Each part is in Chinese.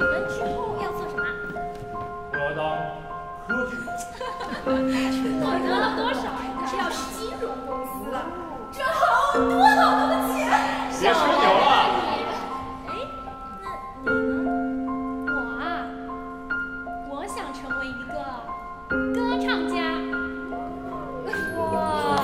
你们之后要做什么？我要当科学家。我得了多少？这要是金融公司了，这好多好多的钱。别吹牛了。哎，那你呢？我啊，我想成为一个歌唱家。哇！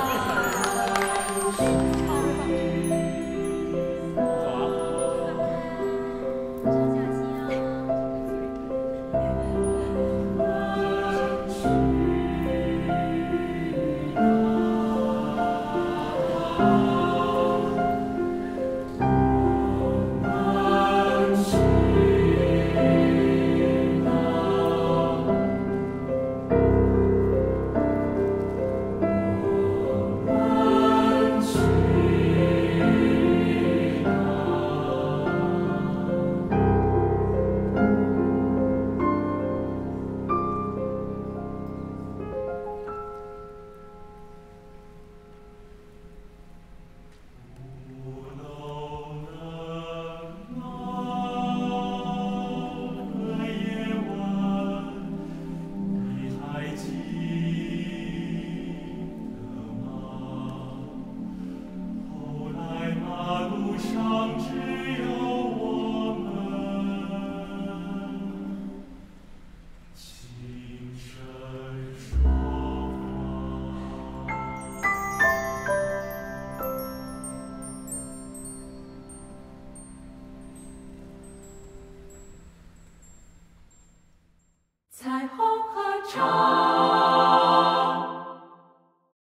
彩虹合唱。